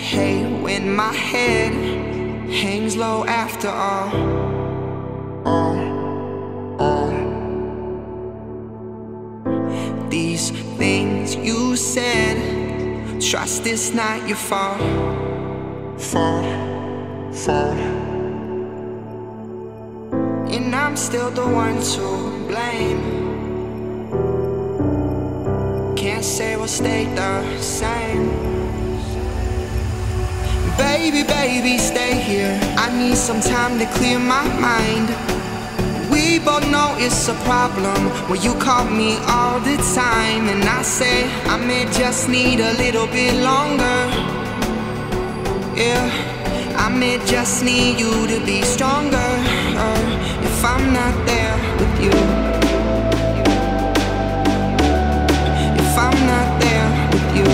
Hey, when my head hangs low after all these things you said, trust it's not your fault. Fall. And I'm still the one to blame. Can't say we'll stay the same. Baby, stay here. I need some time to clear my mind. We both know it's a problem when you call me all the time, and I say I may just need a little bit longer. Yeah, I may just need you to be stronger if I'm not there with you. If I'm not there with you.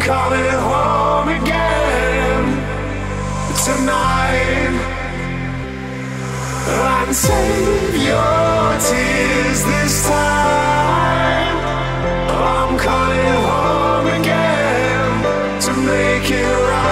I'm coming home again tonight. I'd save your tears this time. I'm coming home again to make it right.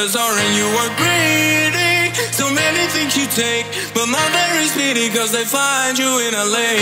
Amazon and you are greedy. So many things you take, but not very speedy, cause they find you in LA.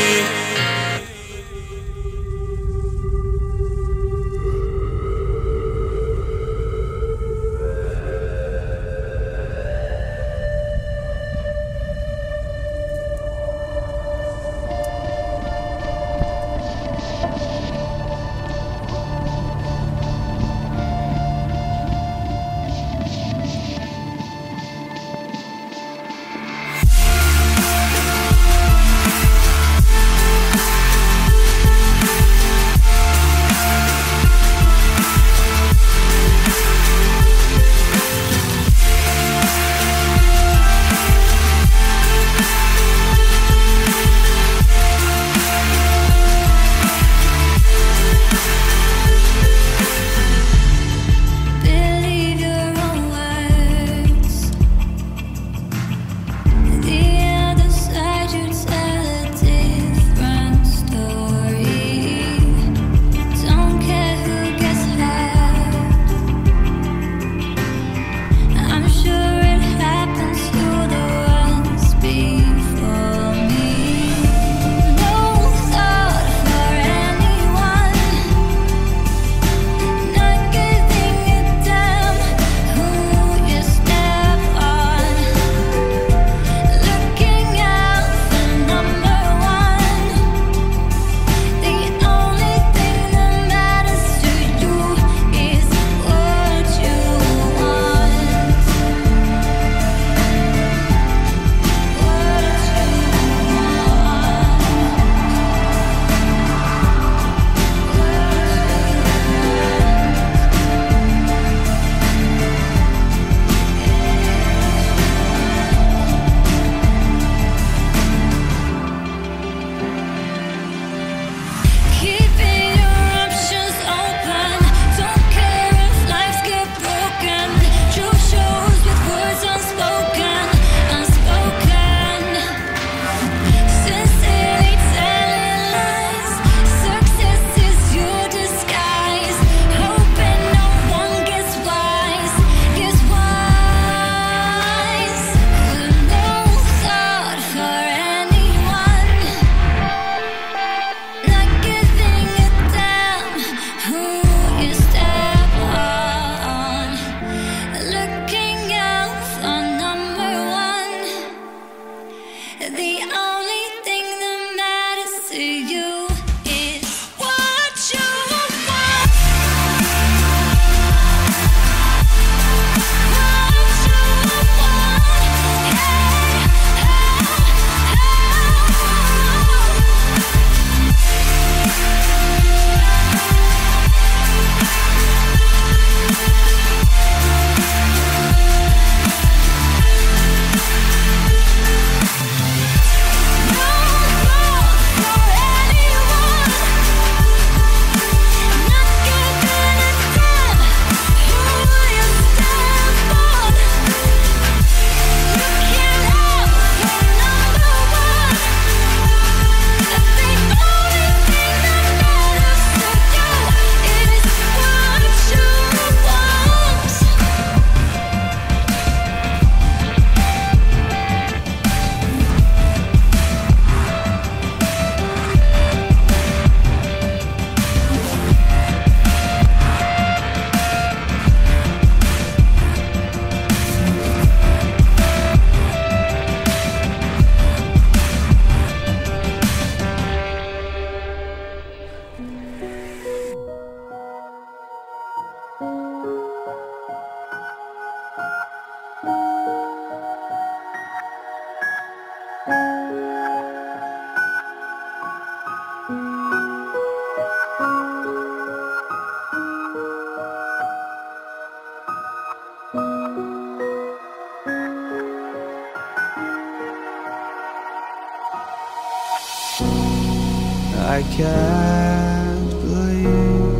I can't believe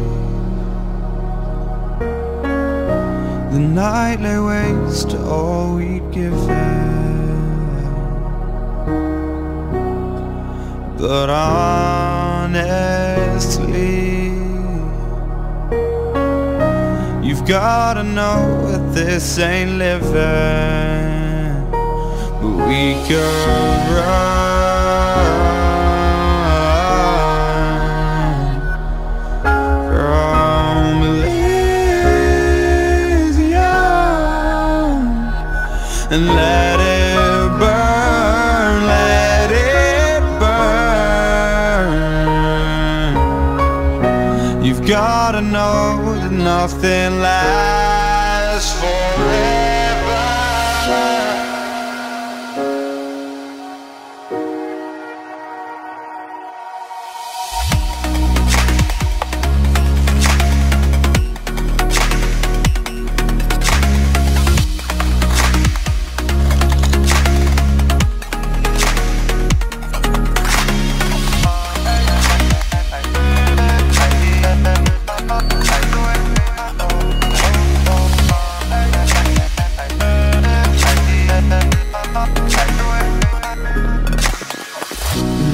the night lay waste to all we'd given, but honestly, you've gotta know that this ain't living, but we can run from Elysium and let it. You've gotta know that nothing lasts forever.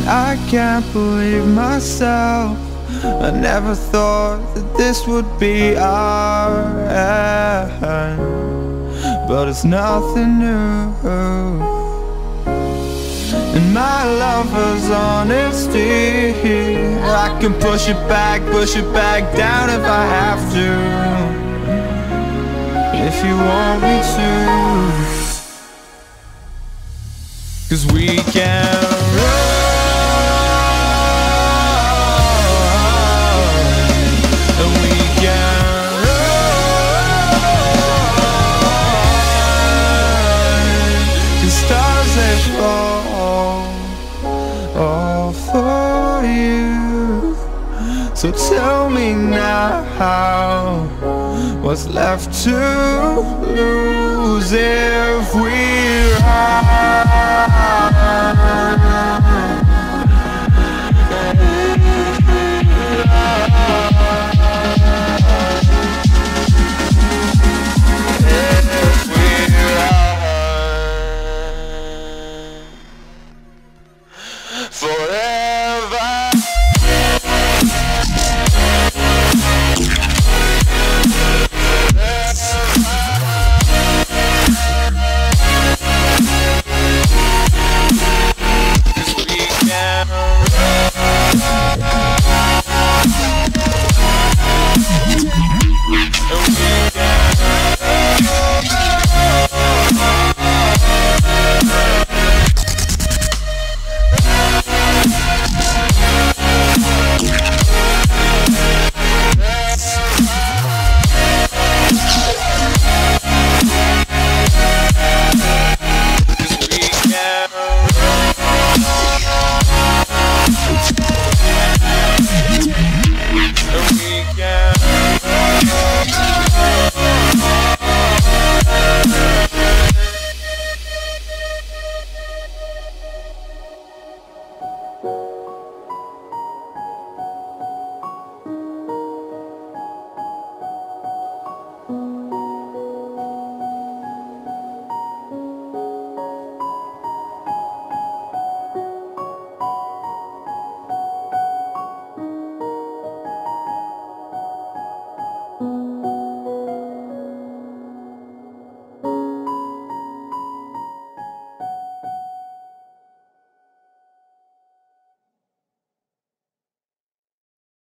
I can't believe myself. I never thought that this would be our end, but it's nothing new. And my lover's honesty, I can push it back down if I have to, if you want me to. 'Cause we can run all for you. So tell me now, what's left to lose if we are